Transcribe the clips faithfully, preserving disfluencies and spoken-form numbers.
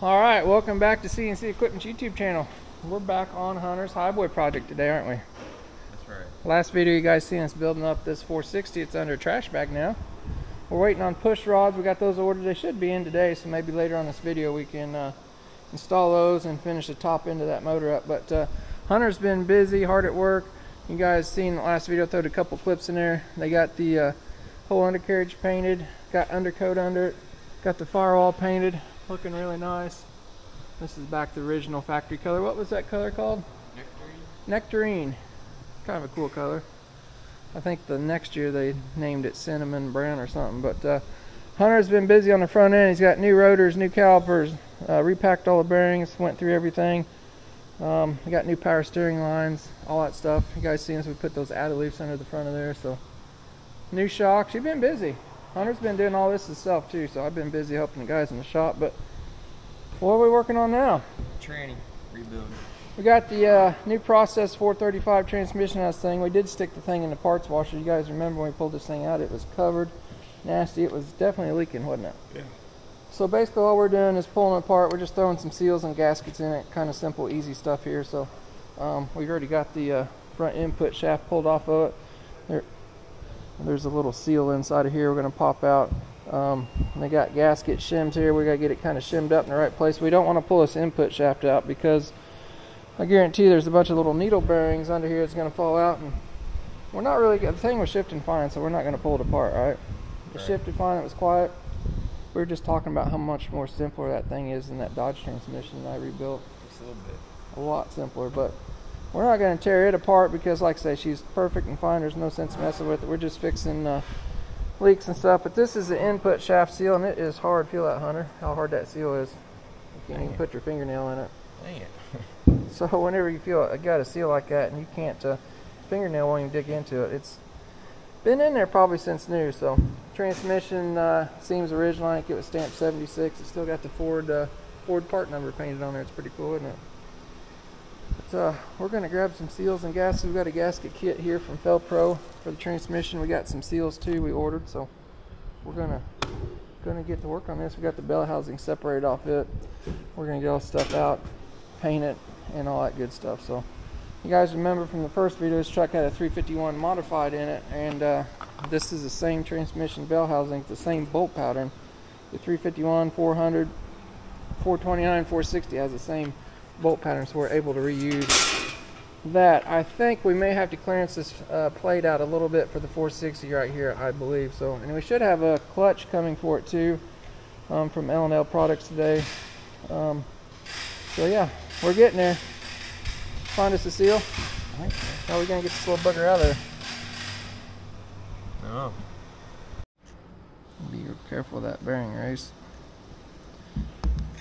All right, welcome back to C N C Equipment's YouTube channel. We're back on Hunter's Highboy project today, aren't we? That's right. Last video you guys seen us building up this four sixty. It's under a trash bag now. We're waiting on push rods. We got those ordered. They should be in today, so maybe later on this video we can uh, install those and finish the top end of that motor up. But uh, Hunter's been busy, hard at work. You guys seen the last video, I threw a couple clips in there. They got the uh, whole undercarriage painted, got undercoat under it, got the firewall painted, looking really nice. This is back the original factory color. What was that color called? Nectarine. Nectarine. Kind of a cool color. I think the next year they named it cinnamon brown or something. But uh, Hunter's been busy on the front end. He's got new rotors, new calipers, uh, repacked all the bearings, went through everything. Um, we got new power steering lines, all that stuff. You guys seen us, we put those added leaves under the front of there, so. New shocks, you've been busy. Hunter's been doing all this himself too, so I've been busy helping the guys in the shop, but what are we working on now? Tranny, rebuilding. We got the uh, new process four thirty-five transmission house thing. We did stick the thing in the parts washer. You guys remember when we pulled this thing out, it was covered, nasty. It was definitely leaking, wasn't it? Yeah. So basically all we're doing is pulling it apart. We're just throwing some seals and gaskets in it. Kind of simple, easy stuff here. So um, we've already got the uh, front input shaft pulled off of it. There, there's a little seal inside of here we're going to pop out. Um, they got gasket shims here. We got to get it kind of shimmed up in the right place. We don't want to pull this input shaft out because I guarantee there's a bunch of little needle bearings under here that's going to fall out. And we're not really, the thing was shifting fine, so we're not going to pull it apart, right? It shifted fine. It was quiet. We were just talking about how much more simpler that thing is than that Dodge transmission that I rebuilt. Just a little bit. A lot simpler, but we're not going to tear it apart because, like I say, she's perfect and fine. There's no sense messing with it. We're just fixing uh, leaks and stuff. But this is the input shaft seal, and it is hard. Feel that, Hunter, how hard that seal is. You can't even put your fingernail in it. Dang it. So whenever you feel I got a seal like that, and you can't, uh, fingernail won't even dig into it. It's been in there probably since new, so. Transmission uh, seems original. I think it was stamped seventy-six. It's still got the Ford uh, Ford part number painted on there. It's pretty cool, isn't it? But, uh, we're going to grab some seals and gaskets. We've got a gasket kit here from Fel-Pro for the transmission. We got some seals too we ordered, so we're gonna gonna get to work on this. We got the bell housing separated off it. We're gonna get all stuff out, paint it, and all that good stuff. So you guys remember from the first video, this truck had a three fifty-one modified in it, and uh, this is the same transmission bell housing, the same bolt pattern. The three fifty-one, four hundred, four twenty-nine, four sixty has the same bolt pattern, so we're able to reuse that. I think we may have to clearance this uh, plate out a little bit for the four sixty right here, I believe. So, and we should have a clutch coming for it too, um, from L and L Products today. Um, so yeah, we're getting there. Find us a seal. Right. Now we're gonna get this little bugger out of there. Oh. Be careful of that bearing, Race.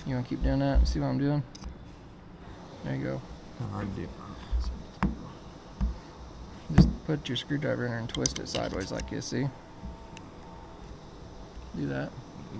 You wanna keep doing that and see what I'm doing? There you go. I do. Just put your screwdriver in there and twist it sideways like this, see? Do that. Yeah.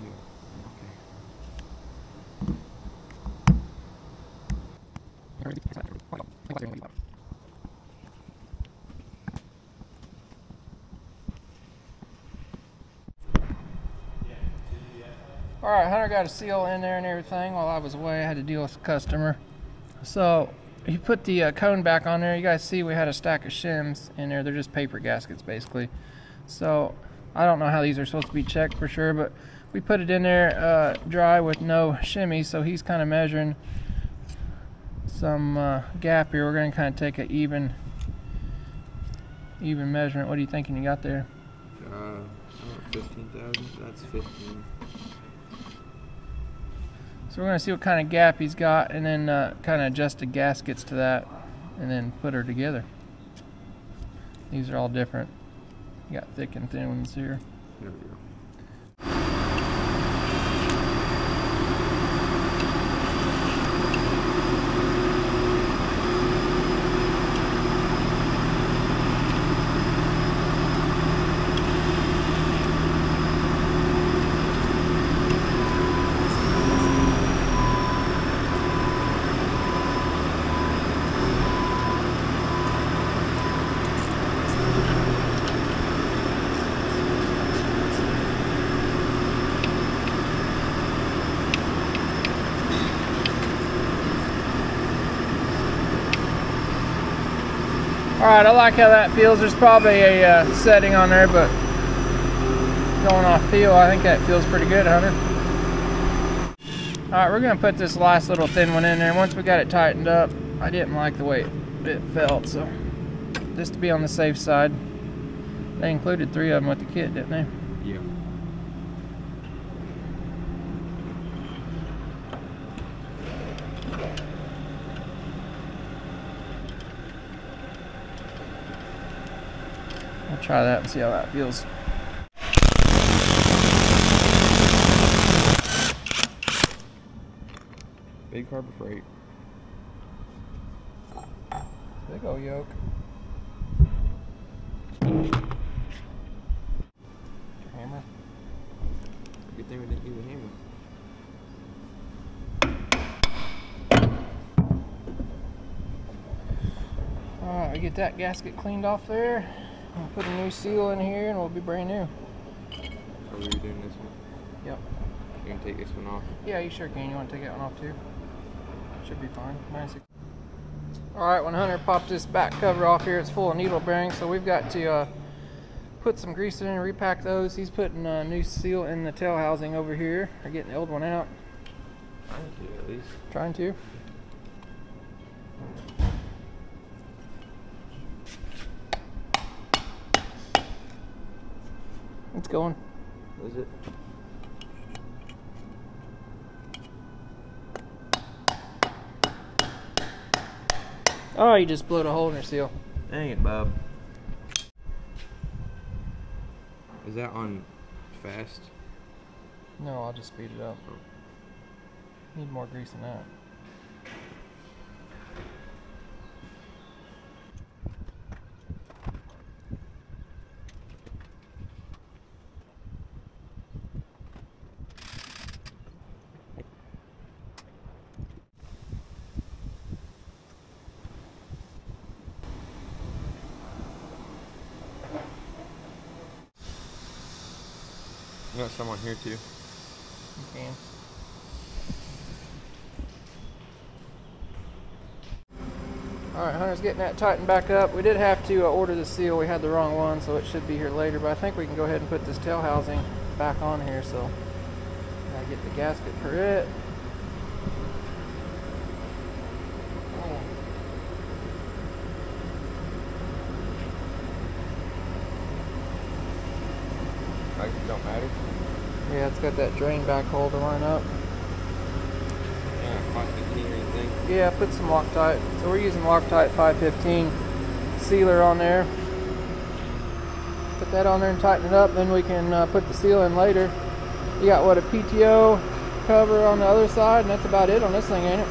All right, Hunter got a seal in there and everything. While I was away, I had to deal with a customer. So he put the uh, cone back on there. You guys see we had a stack of shims in there. They're just paper gaskets, basically. So I don't know how these are supposed to be checked for sure, but we put it in there uh, dry with no shimmy. So he's kind of measuring some uh, gap here. We're going to kind of take an even even measurement. What are you thinking you got there? Uh, I don't know, fifteen thousand. That's fifteen. So we're going to see what kind of gap he's got, and then uh, kind of adjust the gaskets to that, and then put her together. These are all different. You got thick and thin ones here. There we go. Alright, I like how that feels. There's probably a uh, setting on there, but going off feel, I think that feels pretty good, Hunter. Alright, we're going to put this last little thin one in there. Once we got it tightened up, I didn't like the way it, it felt, so just to be on the safe side. They included three of them with the kit, didn't they? Yeah. I'll try that and see how that feels. Big Harbor Freight. Big old yoke. Hammer. Good thing we didn't use a hammer. Alright, we get that gasket cleaned off there. We'll put a new seal in here and we'll be brand new. Are we doing this one? Yep. You can take this one off? Yeah, you sure can. You want to take that one off too? Should be fine. Nice. Alright, when Hunter popped this back cover off here, it's full of needle bearings, so we've got to uh, put some grease in and repack those. He's putting a new seal in the tail housing over here. Or getting the old one out. Trying to, at least. Trying to. It's going. Is it? Oh, you just blew a hole in your seal. Dang it, Bob. Is that on fast? No, I'll just speed it up. Need more grease than that. You got someone here too. You can. Alright, Hunter's getting that tightened back up. We did have to uh, order the seal. We had the wrong one, so it should be here later. But I think we can go ahead and put this tail housing back on here. So, gotta get the gasket for it. Don't matter. Yeah, it's got that drain back hole to line up. Yeah, five fifteen or anything. Yeah, put some Loctite. So we're using Loctite five fifteen sealer on there. Put that on there and tighten it up. Then we can uh, put the seal in later. You got what, a P T O cover on the other side, and that's about it on this thing, ain't it?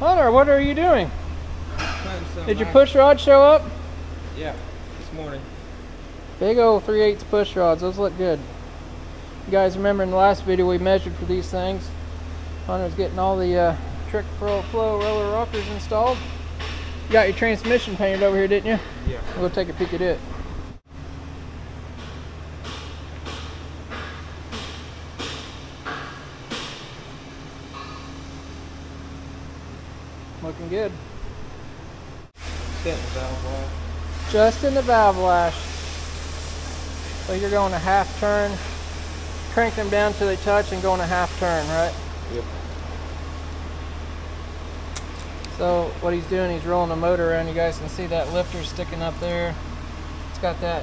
Hunter, what are you doing? Did your push rod show up? Yeah, this morning. Big old three eighths push rods, those look good. You guys remember in the last video we measured for these things. Hunter's getting all the uh, Trick Pro Flow roller rockers installed. You got your transmission painted over here, didn't you? Yeah. We'll take a peek at it. Looking good. Just in the valve lash. Just in the valve lash. So you're going a half turn, crank them down till they touch and going a half turn, right? Yep. So what he's doing, he's rolling the motor around. You guys can see that lifter sticking up there. It's got that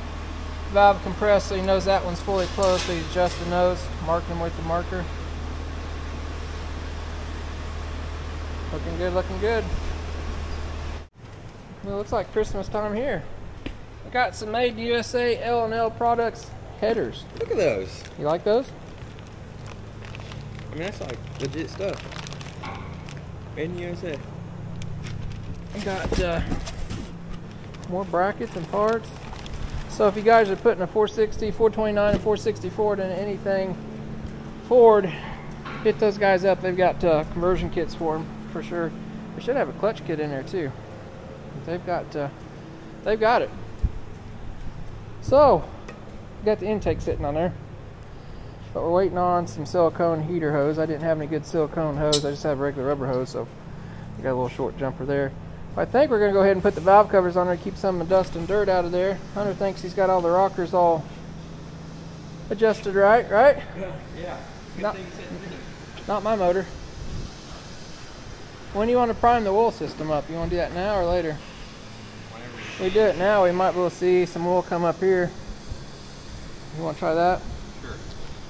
valve compressed, so he knows that one's fully closed. So he's adjusting those, marking them with the marker. Looking good, looking good. Well, it looks like Christmas time here. I got some made U S A L and L Products headers. Look at those. You like those? I mean, that's like legit stuff. and use it. Got uh, more brackets and parts. So if you guys are putting a four sixty, four twenty-nine, and four sixty Ford into anything Ford, hit those guys up. They've got uh, conversion kits for them for sure. They should have a clutch kit in there too. They've got uh, they've got it. So got the intake sitting on there, but we're waiting on some silicone heater hose. I didn't have any good silicone hose. I just have a regular rubber hose, so I got a little short jumper there. I think we're gonna go ahead and put the valve covers on there to keep some of the dust and dirt out of there. Hunter thinks he's got all the rockers all adjusted right, right? Yeah, yeah. Good not, thing it's hitting it. Not my motor. When do you want to prime the oil system up? You want to do that now or later? Whenever. If we do it now, we might be able to see some oil come up here. You want to try that? Sure.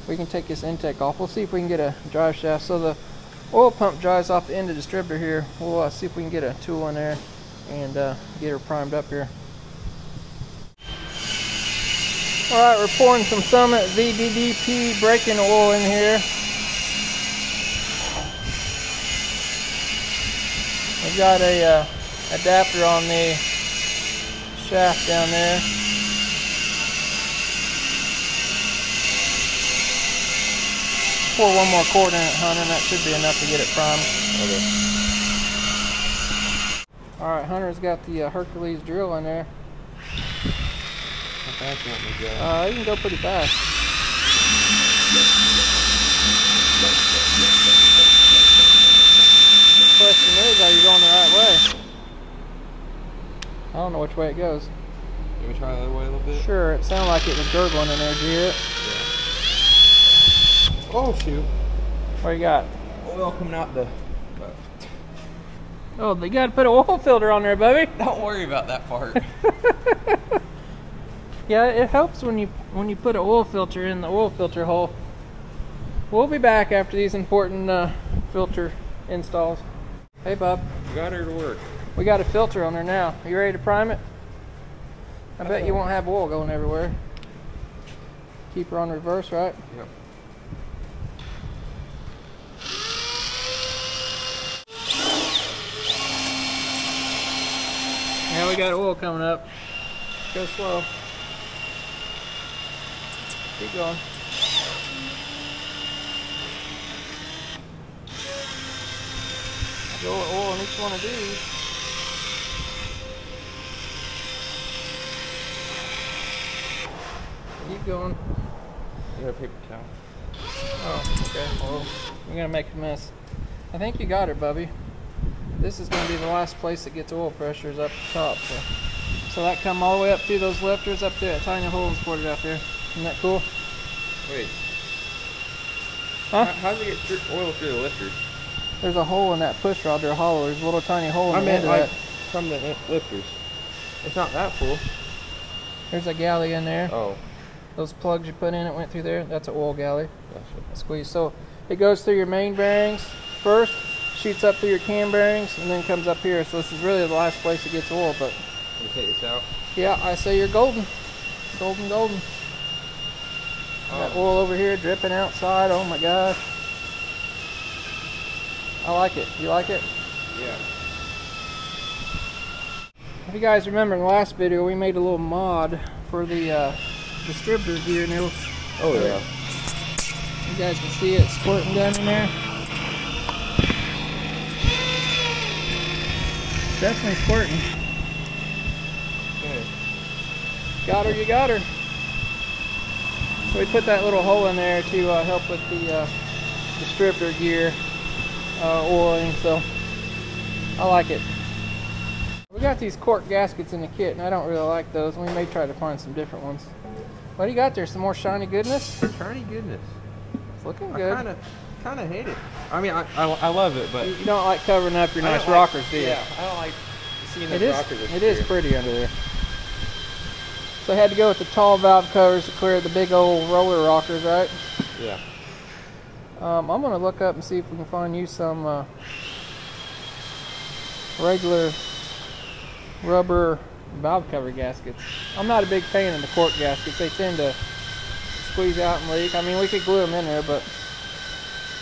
We can take this intake off. We'll see if we can get a drive shaft. So the oil pump drives off the end of the distributor here. We'll uh, see if we can get a tool in there and uh, get her primed up here. All right, we're pouring some Summit Z D D P braking oil in here. We've got a uh, adapter on the shaft down there. Pour one more quart in it, Hunter, and that should be enough to get it primed. Okay. All right, Hunter's got the uh, Hercules drill in there. How fast do you want me to go? Uh, you can go pretty fast. The question is, are you going the right way? I don't know which way it goes. Can we try the other way a little bit? Sure, it sounded like it was gurgling in there. Did you hear it? Yeah. Oh shoot. What you got? Oil coming out the... Uh, oh, they gotta put an oil filter on there, baby. Don't worry about that part. Yeah, it helps when you when you put an oil filter in the oil filter hole. We'll be back after these important uh, filter installs. Hey, bub. We got her to work. We got a filter on there now. Are you ready to prime it? I, I bet you won't have oil going everywhere. Keep her on reverse, right? Yep. Now we got oil coming up. Go slow. Keep going. Go with oil in each one of these. Keep going. You got a paper towel. Oh, okay. Well, we're gonna make a mess. I think you got her, Bubby. This is going to be the last place that gets oil pressure is up the top. So, so that come all the way up through those lifters up there, that tiny hole is ported out there. Isn't that cool? Wait. Huh? How does it get oil through the lifters? There's a hole in that push rod or hollow. There's a little tiny hole in I the mean, end of like that. From the lifters. It's not that full. There's a galley in there. Oh. Those plugs you put in, it went through there. That's an oil galley. Gotcha. Squeeze. So it goes through your main bearings first, shoots up through your cam bearings, and then comes up here. So this is really the last place it gets oil, but... Can you take this out? Yeah, I say you're golden. Golden, golden. Oh. Got oil over here dripping outside. Oh my gosh. I like it. You like it? Yeah. If you guys remember in the last video, we made a little mod for the uh, distributor here. And it was, oh yeah. You guys can see it squirting down in there. Definitely squirting. Good. Got her, you got her. So we put that little hole in there to uh, help with the uh, distributor gear uh, oiling, so I like it. We got these cork gaskets in the kit, and I don't really like those. We may try to find some different ones. What do you got there? Some more shiny goodness? Shiny goodness. It's looking good. I kinda kind of hate it. I mean, I, I, I love it, but... You don't like covering up your nice rockers, like, do you? Yeah, I don't like seeing those rockers. It is pretty under there. So I had to go with the tall valve covers to clear the big old roller rockers, right? Yeah. Um, I'm going to look up and see if we can find you some uh, regular rubber valve cover gaskets. I'm not a big fan of the cork gaskets. They tend to squeeze out and leak. I mean, we could glue them in there, but...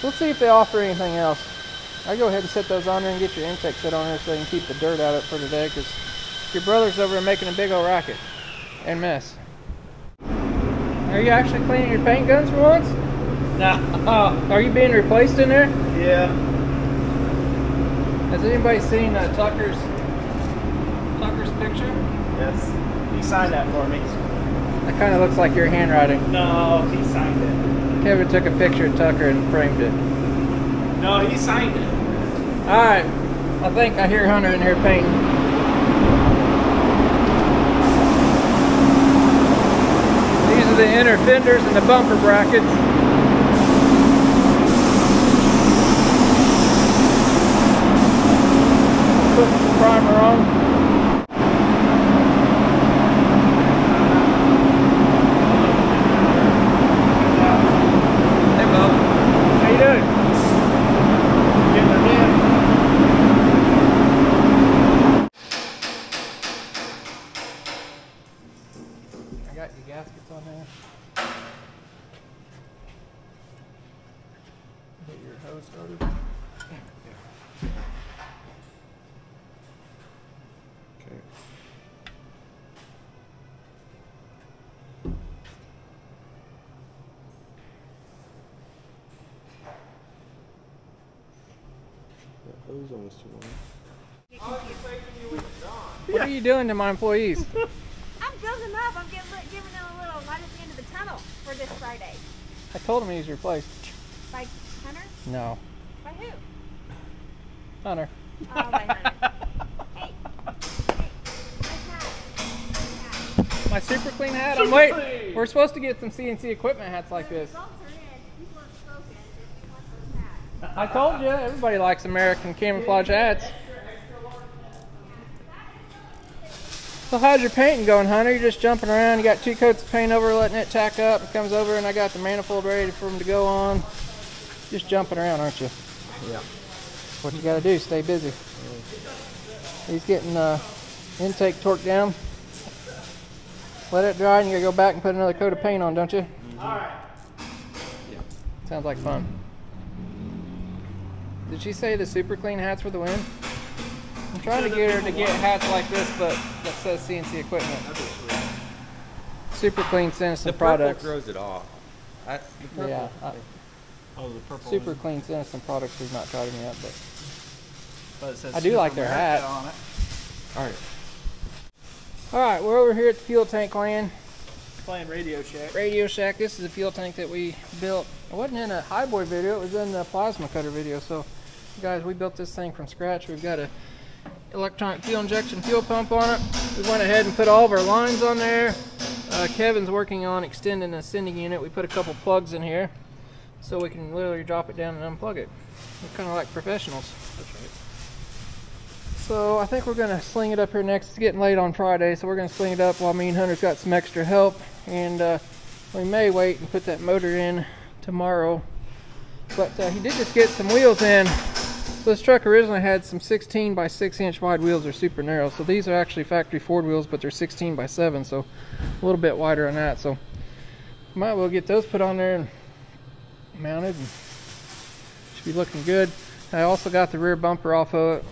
We'll see if they offer anything else. I'll go ahead and set those on there and get your insect set on there so they can keep the dirt out of it for today, because your brother's over there making a big old racket and mess. Are you actually cleaning your paint guns for once? Nah. Uh, are you being replaced in there? Yeah. Has anybody seen uh, Tucker's Tucker's picture? Yes. He signed that for me. That kind of looks like your handwriting. No, he signed it. Kevin took a picture of Tucker and framed it. No, he signed it. All right. I think I hear Hunter in here painting. The inner fenders and the bumper brackets. Put some primer on. Hey Bob. How you doing? Getting her down. I got your gaskets on there. Started. There we go. Okay. That hose almost too long. What are you doing to my employees? I'm building up. I'm giving, giving them a little light at the end of the tunnel for this Friday. I told him he's replaced. By Hunter? No. By who? Hunter. Oh, by Hunter. Hey. Hey. My, my super clean hat. I'm waiting. We're supposed to get some C N C equipment hats like this. I told you, everybody likes American camouflage hats. So how's your painting going, Hunter? You're just jumping around. You got two coats of paint over, letting it tack up. It comes over, and I got the manifold ready for them to go on. Just jumping around, aren't you? Yeah. What you gotta do, stay busy. He's getting uh, intake torqued down. Let it dry, and you gotta go back and put another coat of paint on, don't you? Mm-hmm. All right. Yeah. Sounds like fun. Did she say the super clean hats were the win? I'm trying to get her to get hats like this, but that says C N C equipment. Super clean sends some products. The purple throws it off. I, the purple. Yeah. I, Oh, the purple Super one. Clean sent us some products we've not tried them yet, but, but it says I do like their hat. On it. All right. All right, we're over here at the fuel tank land. Playing Radio Shack. Radio Shack. This is the fuel tank that we built. It wasn't in a Highboy video. It was in the plasma cutter video. So, guys, we built this thing from scratch. We've got a electronic fuel injection fuel pump on it. We went ahead and put all of our lines on there. Uh, Kevin's working on extending the sending unit. We put a couple plugs in here, so we can literally drop it down and unplug it. We're kind of like professionals. That's right. So I think we're going to sling it up here next. It's getting late on Friday, so we're going to sling it up while me and Hunter's got some extra help. And uh, we may wait and put that motor in tomorrow. But uh, he did just get some wheels in. So this truck originally had some sixteen by six inch wide wheels. They're super narrow. So these are actually factory Ford wheels, but they're sixteen by seven, so a little bit wider on that. So might well get those put on there and mounted, and should be looking good. I also got the rear bumper off of it.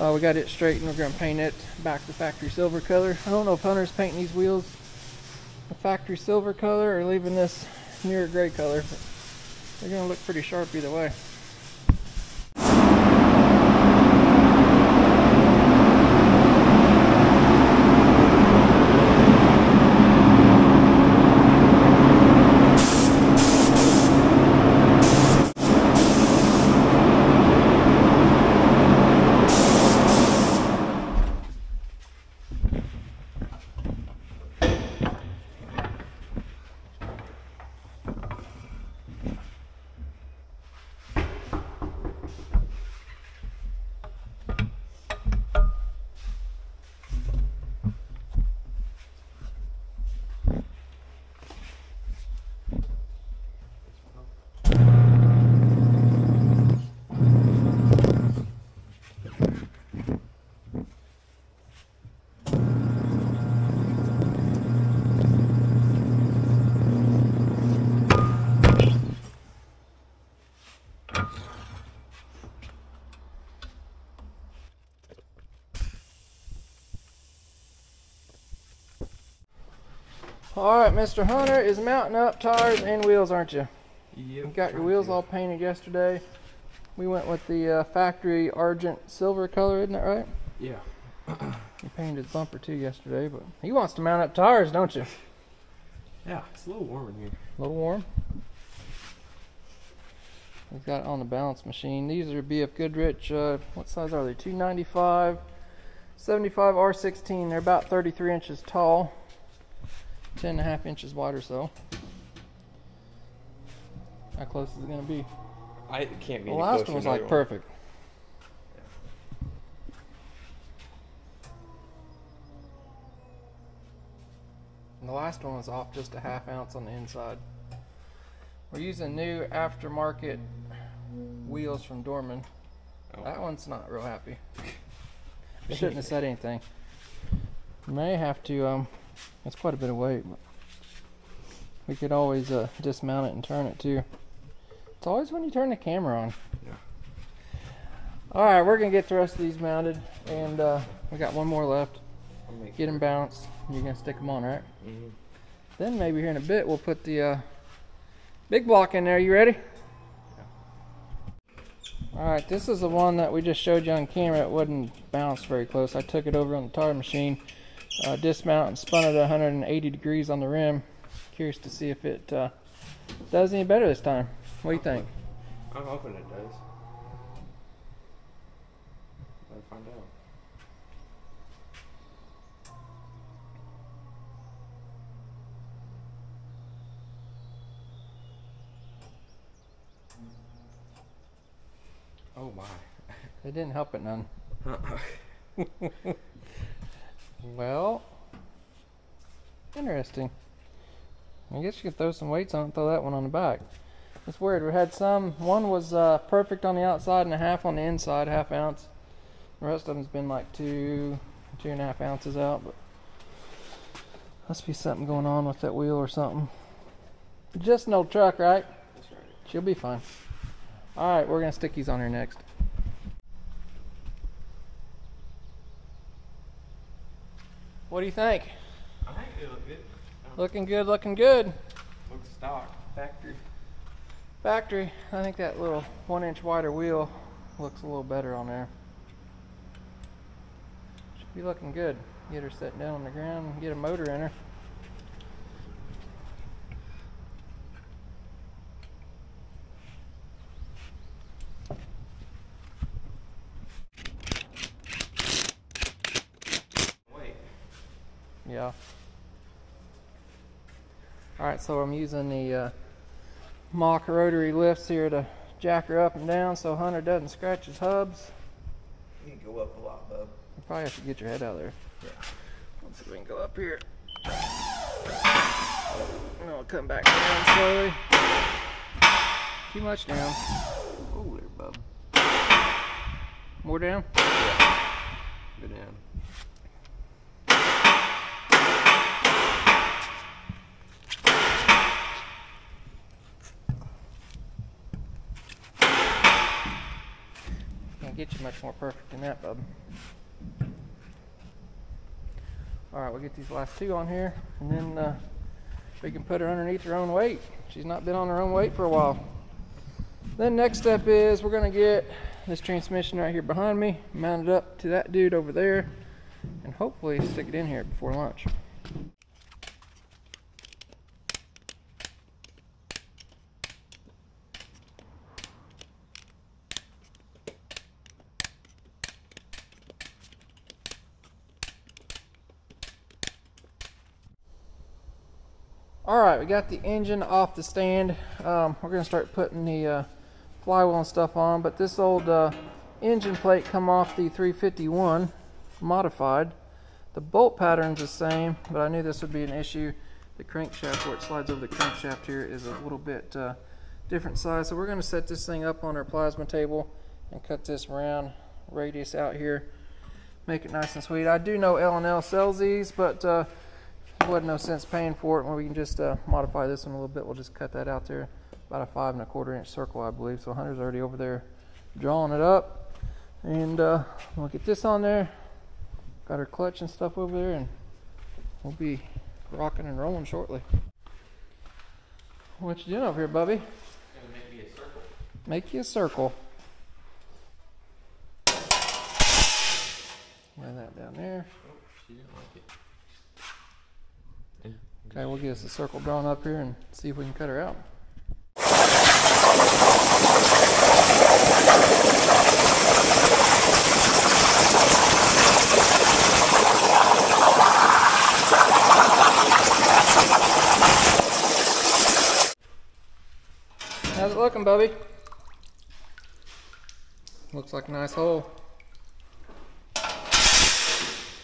Uh, we got it straightened. We're going to paint it back to factory silver color. I don't know if Hunter's painting these wheels the factory silver color or leaving this near gray color, but they're going to look pretty sharp either way. All right, Mister Hunter is mounting up tires and wheels, aren't you? Yep. You got your wheels all painted yesterday. We went with the uh, factory argent silver color, isn't that right? Yeah. You painted bumper too yesterday, but he wants to mount up tires, don't you? Yeah, it's a little warm in here. A little warm? We've got it on the balance machine. These are B F Goodrich. Uh, what size are they? two ninety-five, seventy-five R sixteen. They're about thirty-three inches tall, ten and a half inches wide or so. How close is it going to be? I it can't be. The last one was like perfect. And the last one was off just a half ounce on the inside. We're using new aftermarket wheels from Dorman. Oh. That one's not real happy. I shouldn't have said anything. May have to, um, that's quite a bit of weight. But we could always uh, dismount it and turn it too. It's always when you turn the camera on. Yeah. Alright, we're going to get the rest of these mounted. And uh, we got one more left. Get them balanced. You're going to stick them on, right? Mm-hmm. Then maybe here in a bit we'll put the... Uh, big block in there. You ready? Yeah. Alright, this is the one that we just showed you on camera. It wouldn't bounce very close. I took it over on the tire machine, uh, dismount and spun it one hundred eighty degrees on the rim. Curious to see if it uh, does any better this time. What do you think? I'm hoping it does. Let's find out. Oh my. They didn't help it none. Uh-uh. Well, interesting. I guess you could throw some weights on it, throw that one on the back. It's weird. We had some, one was uh, perfect on the outside and a half on the inside, half ounce. The rest of them's been like two, two and a half ounces out, but must be something going on with that wheel or something. Just an old truck, right? That's right. She'll be fine. All right, we're gonna stick these on here next. What do you think? I think they look good. Looking good, looking good. Looks stock, factory. Factory, I think that little one inch wider wheel looks a little better on there. Should be looking good. Get her sitting down on the ground and get a motor in her. Yeah. Alright, so I'm using the uh, mock rotary lifts here to jack her up and down so Hunter doesn't scratch his hubs. You can go up a lot, bub. You probably have to get your head out of there. Yeah. Let's see if we can go up here. And I'll come back down slowly. Too much down. Oh, there, bub. More down? Yeah. Go down. Get you much more perfect than that, bub. All right, we'll get these last two on here, and then uh, we can put her underneath her own weight. She's not been on her own weight for a while. Then next step is we're gonna get this transmission right here behind me, mount it up to that dude over there, and hopefully stick it in here before lunch. Alright, we got the engine off the stand. Um, we're going to start putting the uh, flywheel and stuff on, but this old uh, engine plate come off the three fifty-one modified. The bolt pattern's the same, but I knew this would be an issue. The crankshaft, where it slides over the crankshaft here, is a little bit uh, different size, so we're going to set this thing up on our plasma table and cut this round radius out here, make it nice and sweet. I do know L and L sells these, but uh, wasn't no sense paying for it when we can just uh, modify this one a little bit. We'll just cut that out there, about a five and a quarter inch circle, I believe. So Hunter's already over there drawing it up, and uh, we'll get this on there. Got our clutch and stuff over there, and we'll be rocking and rolling shortly. What you doing over here, Bubby? Gonna make me a circle. Make you a circle. Lay that down there. Oh, she didn't like it. Okay, we'll get us a circle drawn up here and see if we can cut her out. How's it looking, Bubby? Looks like a nice hole.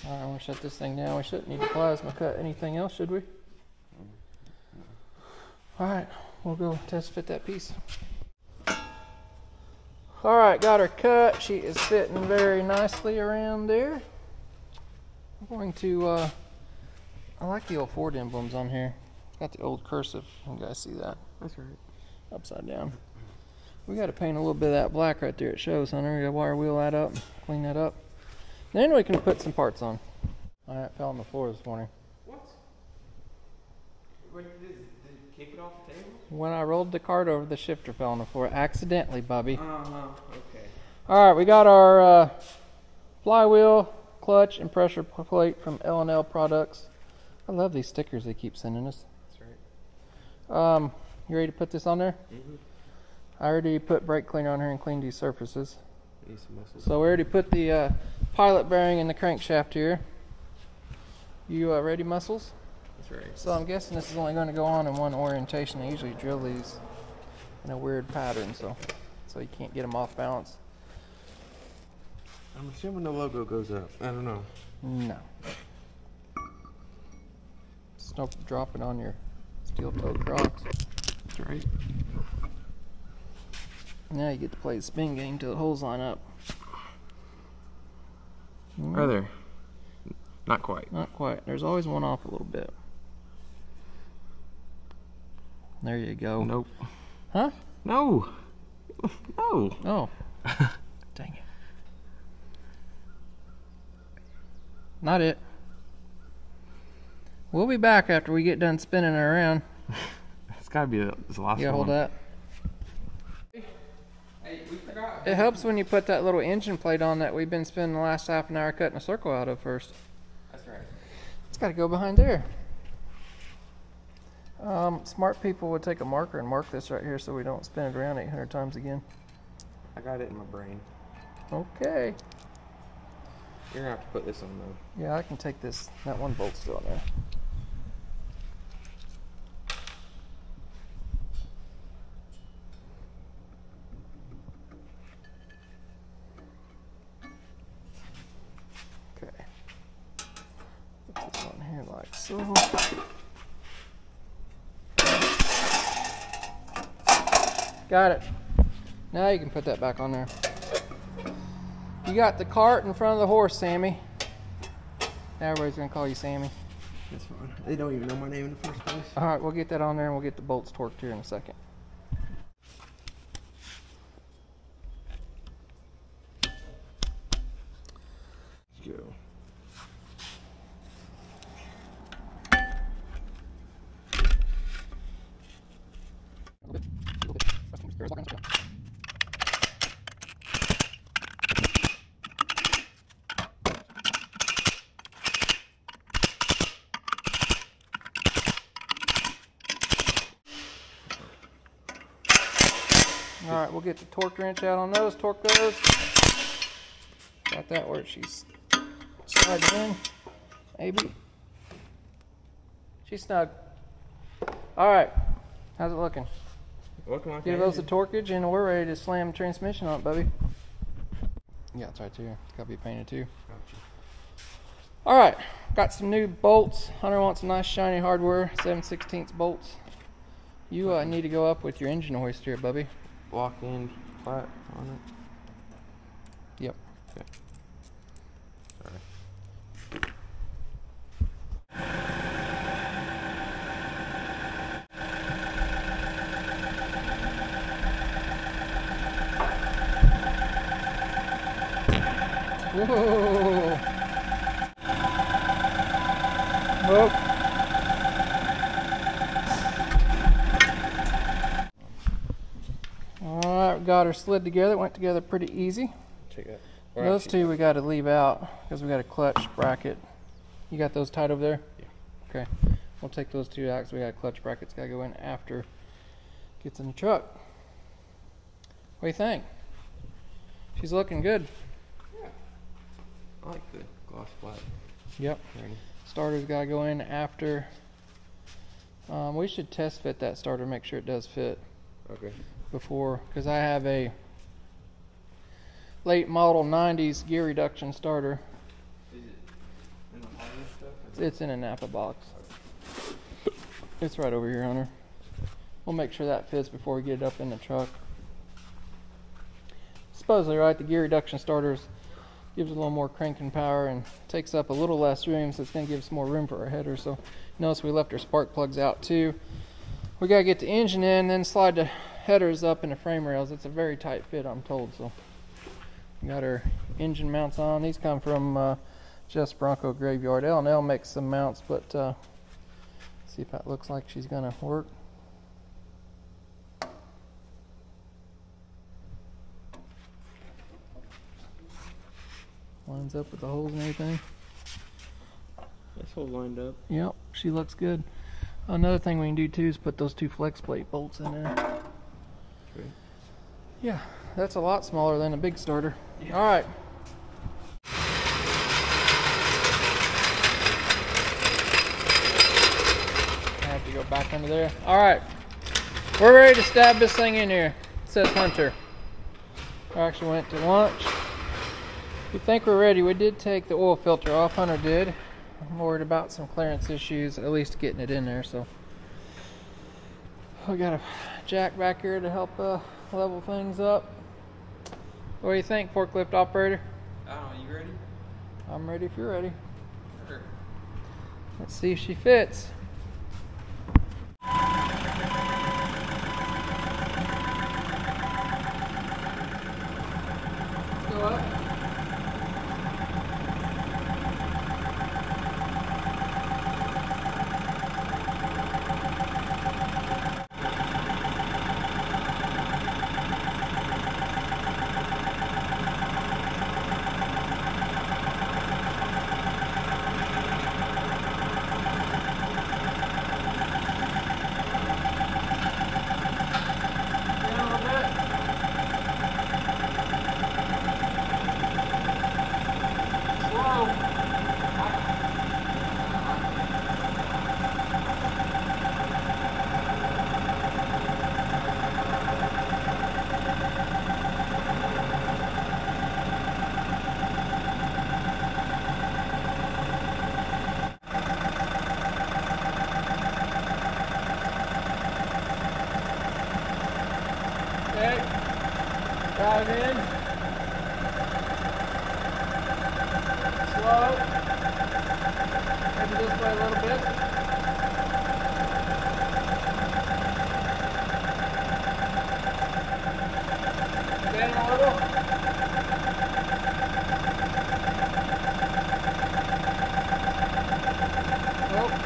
All right, I want to shut this thing down. We shouldn't need to plasma cut anything else, should we? All right, we'll go test fit that piece. All right, got her cut. She is fitting very nicely around there. I'm going to, uh, I like the old Ford emblems on here. Got the old cursive, you guys see that? That's right. Upside down. We got to paint a little bit of that black right there. It shows, Hunter. We got to wire wheel that up, clean that up. Then we can put some parts on. All right, fell on the floor this morning. What? What did, did it kick it off the table? When I rolled the cart over, the shifter fell on the floor accidentally, Bubby. Uh-huh, okay. All right, we got our uh, flywheel, clutch, and pressure plate from L and L Products. I love these stickers they keep sending us. That's right. Um, you ready to put this on there? Mm-hmm. I already put brake cleaner on here and cleaned these surfaces. So we already put the uh, pilot bearing in the crankshaft here. You uh, ready, Muscles? That's right. So I'm guessing this is only going to go on in one orientation. I usually drill these in a weird pattern, so so you can't get them off balance. I'm assuming the logo goes up. I don't know. No. Just don't drop it on your steel-toed Crocs. That's right. Now you get to play the spin game till the holes line up. Mm. Are there? Not quite. Not quite. There's always one off a little bit. There you go. Nope. Huh? No. No. Oh. Dang it. Not it. We'll be back after we get done spinning her around. It's got to be the last one. Yeah, hold that. It helps when you put that little engine plate on that we've been spending the last half an hour cutting a circle out of first. That's right. It's got to go behind there. Um, smart people would take a marker and mark this right here so we don't spin it around eight hundred times again. I got it in my brain. Okay. You're going to have to put this on though. Yeah, I can take this. That one bolt's still on there. So. Got it. Now you can put that back on there. You got the cart in front of the horse, Sammy. Now everybody's gonna call you Sammy. That's fine. They don't even know my name in the first place. All right, we'll get that on there and we'll get the bolts torqued here in a second. Let's go. Alright, we'll get the torque wrench out on those, torque those. Got that where she's sliding in. Maybe. She's snug. Alright, how's it looking? Looking like Give those the torquage and we're ready to slam transmission on it, Bubby. Yeah, it's right there. It's got to be painted too. Gotcha. Alright, got some new bolts. Hunter wants a nice shiny hardware, seven sixteenths bolts. You uh, need to go up with your engine hoist here, Bubby. Lock in flat on it. Yep. Okay. Sorry. Whoa. Whoa. got are slid together, went together pretty easy. Check it. Those two we got to leave out because we got a clutch bracket. You got those tied over there? Yeah. Okay. We'll take those two out because we got a clutch bracket's got to go in after it gets in the truck. What do you think? She's looking good. Yeah. I like the gloss black. Yep. Starter's got to go in after. Um, we should test fit that starter, make sure it does fit. Okay. Before, because I have a late model nineties gear reduction starter. Is it in the harness stuff? It's in a Napa box. Okay. It's right over here, Hunter. We'll make sure that fits before we get it up in the truck. Supposedly, right, the gear reduction starters gives a little more cranking power and takes up a little less room, so it's going to give us more room for our header. So notice we left our spark plugs out too. We got to get the engine in, then slide the headers up into frame rails. It's a very tight fit, I'm told. So we got our engine mounts on. These come from uh, Jess Bronco Graveyard. L and L makes some mounts, but uh, let's see if that looks like she's going to work. Lines up with the holes and everything. That's all lined up. Yep, she looks good. Another thing we can do too is put those two flex plate bolts in there. True. Yeah, that's a lot smaller than a big starter. Yeah. All right. I have to go back under there. All right, we're ready to stab this thing in here. It says Hunter. I actually went to lunch. We think we're ready. We did take the oil filter off. Hunter did. I'm worried about some clearance issues, at least getting it in there. So we got a jack back here to help uh, level things up. What do you think, forklift operator? I don't know. You ready? I'm ready if you're ready. Sure. Let's see if she fits. Let's go up. Drive in. Slow. Maybe this way a little bit. Bend a little. Nope.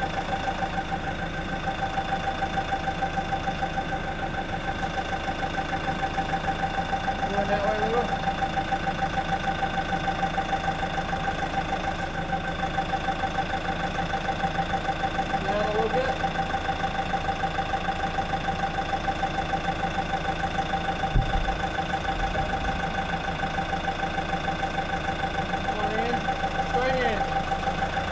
That way we will. Down a little bit. Come on in. Swing in.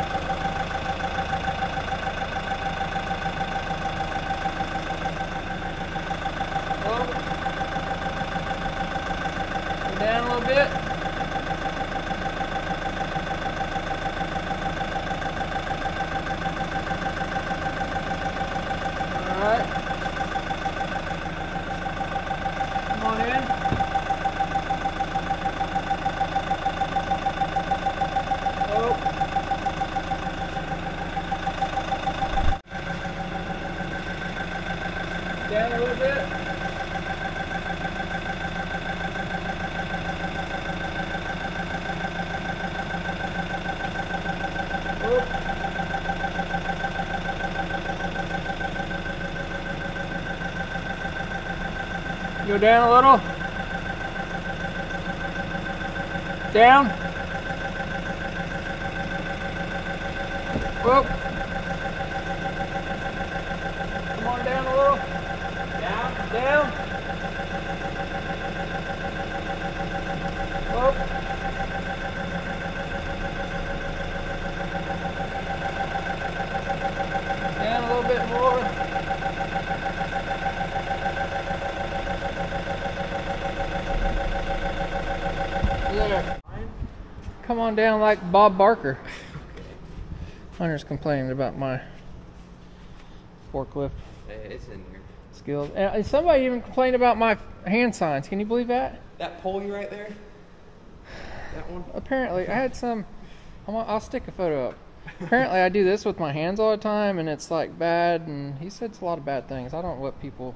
Hello? Down a little bit. Alright. Come on in. Oh. Down a little bit. Go down a little. down. Whoop. Come on down a little. Down, down. Whoop. Down a little bit more. There. Come on down like Bob Barker. Hunter's complaining about my forklift. It's in here. Skills. And somebody even complained about my hand signs. Can you believe that? That pulley right there? That one? Apparently. I had some. I'm, I'll stick a photo up. Apparently I do this with my hands all the time and it's like bad. And he said it's a lot of bad things. I don't know what people.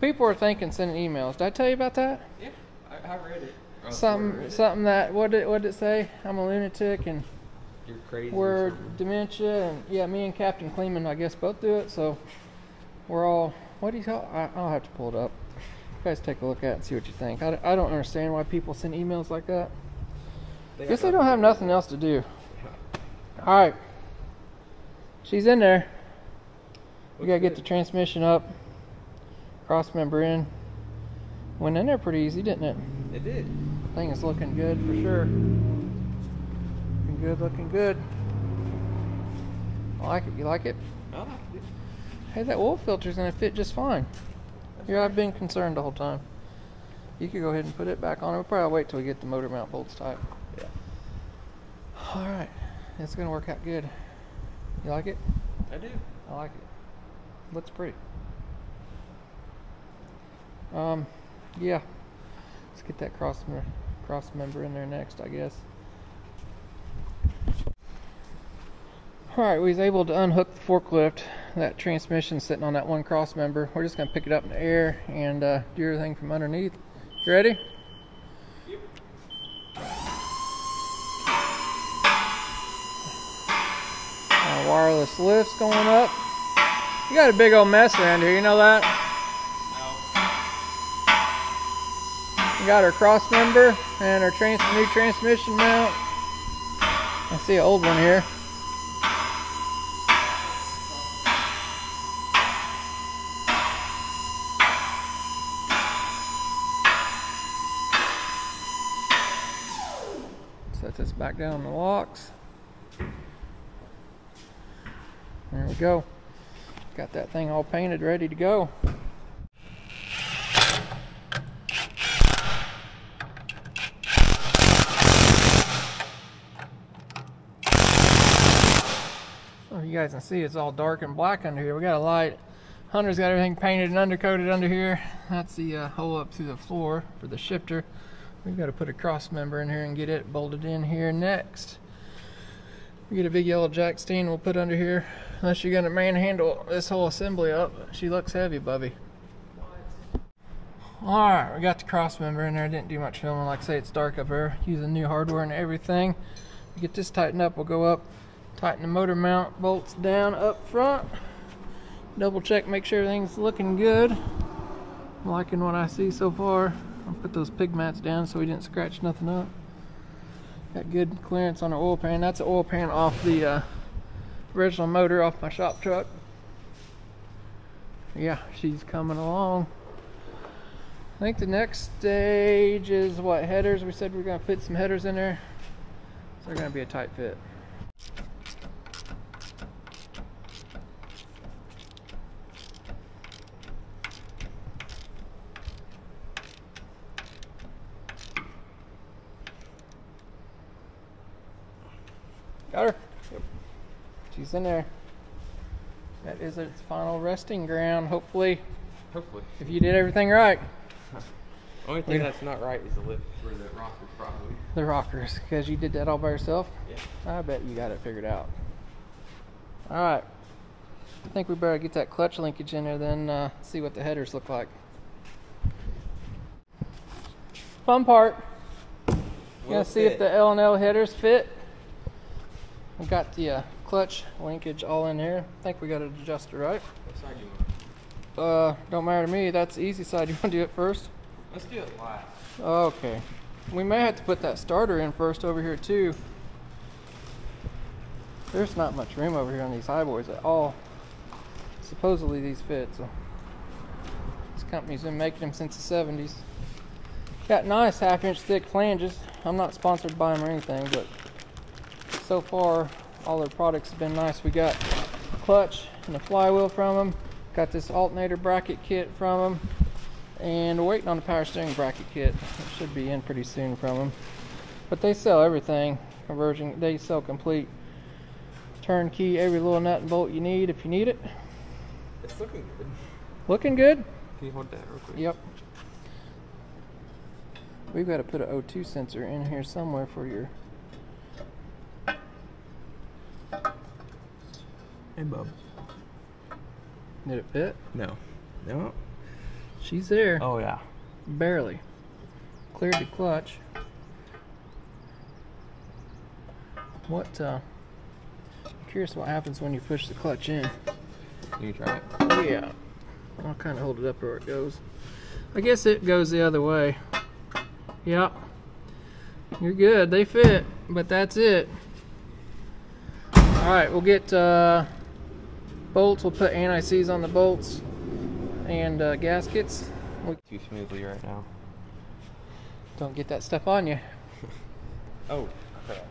People are thinking sending emails. Did I tell you about that? Yeah. I, I read it. Oh, something, it. something that, what did, what did it say? I'm a lunatic and you're crazy. We're dementia, and yeah, me and Captain Kleeman, I guess, both do it. So we're all, what do you call? I, I'll have to pull it up. You guys take a look at it and see what you think. I, I don't understand why people send emails like that. I guess they don't have nothing else to do. All right, she's in there. We gotta get the transmission up, cross member in. Went in there pretty easy, didn't it? It did. Thing is looking good for sure. Looking good, looking good. I like it. You like it? I like it. Hey, that oil filter's gonna fit just fine. Here, I've been concerned the whole time. You could go ahead and put it back on. We'll probably wait till we get the motor mount bolts tight. Yeah. All right, it's gonna work out good. You like it? I do. I like it. Looks pretty. Um, yeah. Let's get that cross, me cross member in there next, I guess. Alright, we was able to unhook the forklift. That transmission sitting on that one cross member. We're just going to pick it up in the air and uh, do everything from underneath. You ready? Yep. Our wireless lift's going up. You got a big old mess around here, you know that? Got our cross member and our trans new transmission mount. I see an old one here. Set this back down in the locks. There we go. Got that thing all painted, ready to go. You guys can see it's all dark and black under here. We got a light. Hunter's got everything painted and undercoated under here. That's the uh, hole up through the floor for the shifter. We've got to put a cross member in here and get it bolted in here next. We get a big yellow jack stand we'll put under here. Unless you're going to manhandle this whole assembly up. She looks heavy, Bubby. Alright, we got the cross member in there. Didn't do much filming. Like I say, it's dark up here. Using new hardware and everything. We get this tightened up, we'll go up. Tighten the motor mount bolts down up front. Double check, make sure everything's looking good. I'm liking what I see so far. I'll put those pig mats down so we didn't scratch nothing up. Got good clearance on the oil pan. That's an oil pan off the uh, original motor off my shop truck. Yeah, she's coming along. I think the next stage is what, headers? We said we we're gonna fit some headers in there. So they're gonna be a tight fit. Got her. Yep. She's in there. That is its final resting ground, hopefully. Hopefully. If you did everything right. Only thing yeah. that's not right is the lift for the rockers, probably. The rockers, because you did that all by yourself? Yeah. I bet you got it figured out. Alright. I think we better get that clutch linkage in there, then uh, see what the headers look like. Fun part. We'll gonna see fit. if the L and L headers fit. We got the uh, clutch linkage all in here. I think we got an adjuster, right? What side do you want? Uh, don't matter to me. That's the easy side. You want to do it first? Let's do it live. Okay. we may have to put that starter in first over here too. There's not much room over here on these highboys at all. Supposedly these fit, so this company's been making them since the seventies. Got nice half inch thick flanges. I'm not sponsored by them or anything, but so far all their products have been nice. We got clutch and a flywheel from them, got this alternator bracket kit from them, and we're waiting on the power steering bracket kit. It should be in pretty soon from them, but they sell everything conversion. They sell complete turnkey, every little nut and bolt you need if you need it. It's looking good. Looking good? Can you hold that real quick? Yep. We've got to put an O two sensor in here somewhere for your... Hey, bub. Did it fit? No. No. She's there. Oh, yeah. Barely. Cleared the clutch. What, uh... I'm curious what happens when you push the clutch in. You try it? Yeah. I'll kind of hold it up where it goes. I guess it goes the other way. Yep. You're good. They fit. But that's it. Alright, we'll get uh, bolts. We'll put anti-seize on the bolts and uh, gaskets. Too smoothly right now. Don't get that stuff on you. Oh, crap.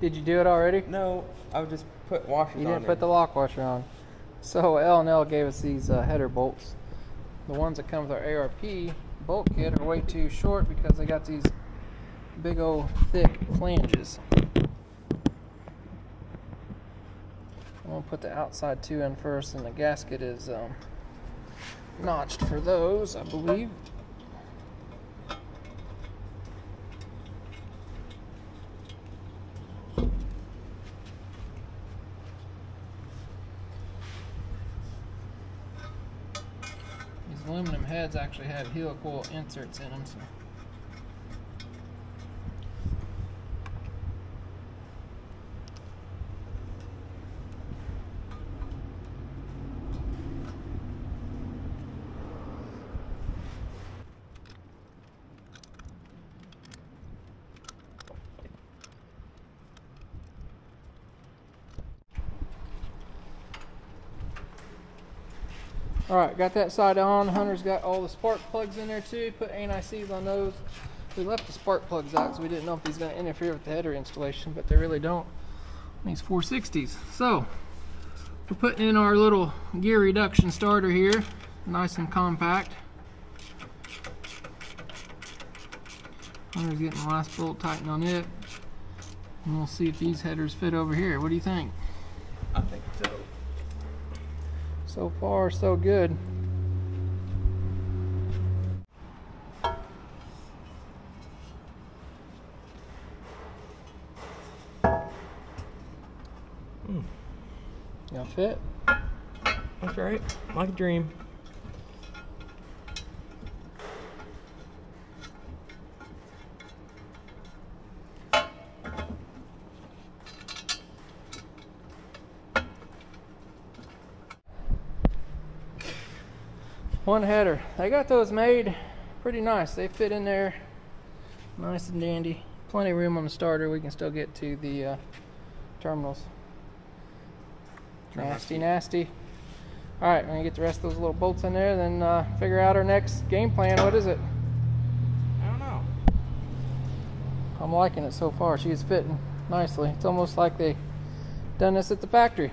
Did you do it already? No. I would just put washers on. You didn't on put there. The lock washer on. So L and L gave us these uh, header bolts. The ones that come with our A R P bolt kit are way too short because they got these big old thick flanges. I'm going to put the outside two in first, and the gasket is um, notched for those, I believe. Aluminum heads actually have helical inserts in them, so alright, got that side on. Hunter's got all the spark plugs in there too. Put anti-seize on those. We left the spark plugs out because we didn't know if these going to interfere with the header installation, but they really don't. These four sixties. So, we're putting in our little gear reduction starter here. Nice and compact. Hunter's getting the last bolt tightened on it. And we'll see if these headers fit over here. What do you think? I think so. So far, so good. Mm. Y'all fit? That's right, like a dream. One header. They got those made pretty nice. They fit in there nice and dandy. Plenty of room on the starter. We can still get to the uh, terminals. Nasty, nasty. Alright, we're going to get the rest of those little bolts in there, then uh, figure out our next game plan. What is it? I don't know. I'm liking it so far. She's fitting nicely. It's almost like they done this at the factory.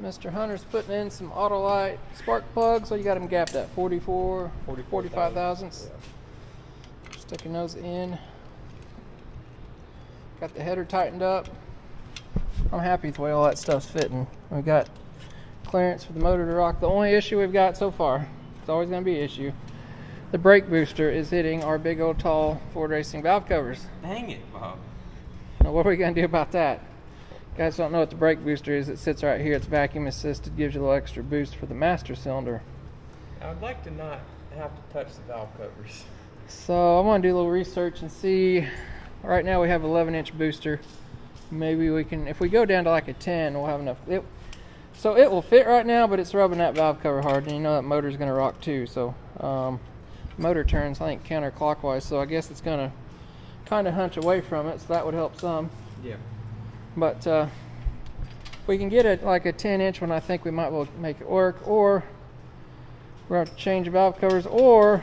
Mister Hunter's putting in some Autolite spark plugs. So you got them gapped at forty-four, forty-five thousandths. Yeah. Sticking those in. Got the header tightened up. I'm happy with the way all that stuff's fitting. We got clearance for the motor to rock. The only issue we've got so far, it's always going to be an issue, the brake booster is hitting our big old tall Ford Racing valve covers. Dang it, Bob. Now what are we going to do about that? Guys don't know what the brake booster is. It sits right here. It's vacuum assisted. Gives you a little extra boost for the master cylinder. I would like to not have to touch the valve covers. So I'm going to do a little research and see. Right now we have eleven inch booster. Maybe we can, if we go down to like a ten, we'll have enough. It, so it will fit right now, but it's rubbing that valve cover hard. And you know that motor's going to rock too. So um, motor turns, I think, counterclockwise, so I guess it's going to kind of hunch away from it, so that would help some. Yeah. But uh, we can get it like a ten inch one. I think we might well make it work, or we're going to change the valve covers, or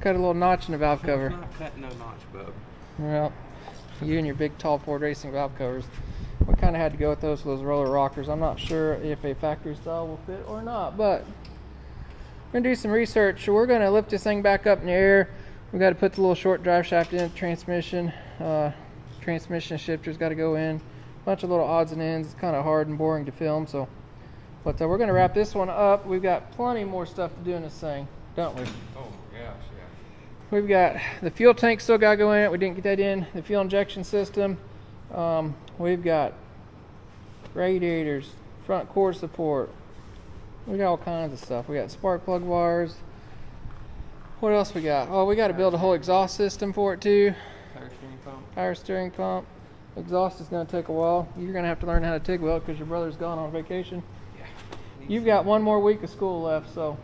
cut a little notch in the valve cover. I'm not cutting no notch, bub. Well, you and your big tall Ford Racing valve covers. We kind of had to go with those with those roller rockers. I'm not sure if a factory style will fit or not, but we're going to do some research. We're going to lift this thing back up in the air. We've got to put the little short drive shaft in, transmission. Uh, transmission shifter's got to go in. Bunch of little odds and ends. It's kind of hard and boring to film, so. But uh, we're going to wrap this one up. We've got plenty more stuff to do in this thing, don't we? Oh, my gosh, yeah. We've got the fuel tank still got to go in it. We didn't get that in. The fuel injection system. Um, we've got radiators, front core support. We got all kinds of stuff. We got spark plug wires. What else we got? Oh, we got to build a whole exhaust system for it too. Power steering pump. Power steering pump. Exhaust is going to take a while. You're going to have to learn how to TIG weld because your brother's gone on vacation. Yeah. You've got one more week of school left, so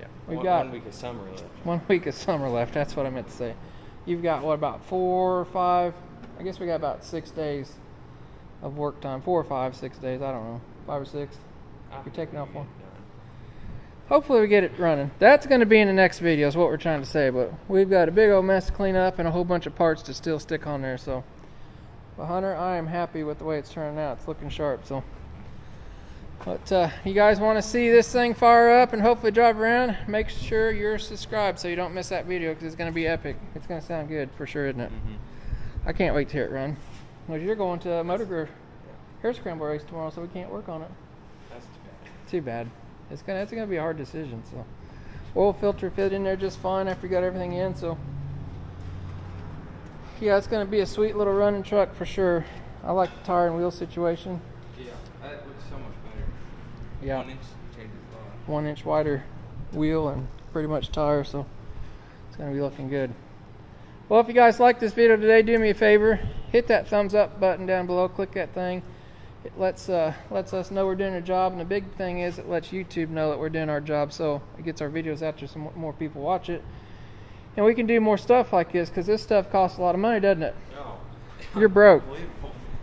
yeah. We've one, got one week of summer left. One week of summer left. That's what I meant to say. You've got what, about four or five? I guess we got about six days of work time. Four or five, six days. I don't know. Five or six. I You're taking off one. Hopefully we get it running. That's going to be in the next video is what we're trying to say, but we've got a big old mess to clean up and a whole bunch of parts to still stick on there. So, but Hunter, I am happy with the way it's turning out. It's looking sharp. So, but uh, you guys want to see this thing fire up and hopefully drive around, make sure you're subscribed so you don't miss that video because it's going to be epic. It's going to sound good for sure, isn't it? Mm-hmm. I can't wait to hear it run. Well, you're going to a motor hair scramble race tomorrow, so we can't work on it. That's too bad. Too bad. It's gonna, it's gonna be a hard decision. So, oil filter fit in there just fine after you got everything in. So, yeah, it's gonna be a sweet little running truck for sure. I like the tire and wheel situation. Yeah, that looks so much better. Yeah. One inch changes a lot. One inch wider wheel and pretty much tire, so it's gonna be looking good. Well, if you guys like this video today, do me a favor, hit that thumbs up button down below, click that thing. It lets, uh, lets us know we're doing a job, and the big thing is it lets YouTube know that we're doing our job, so it gets our videos out there so more people watch it. And we can do more stuff like this, because this stuff costs a lot of money, doesn't it? No. You're broke.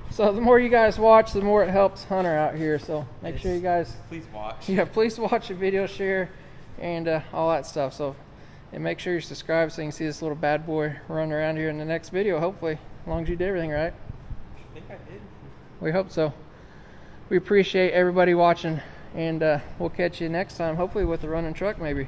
So the more you guys watch, the more it helps Hunter out here, so make yes. sure you guys... Please watch. Yeah, please watch the video, share, and uh, all that stuff. So, and make sure you're subscribed so you can see this little bad boy running around here in the next video, hopefully, as long as you did everything right. I think I did. We hope so. We appreciate everybody watching, and uh, we'll catch you next time, hopefully with a running truck maybe.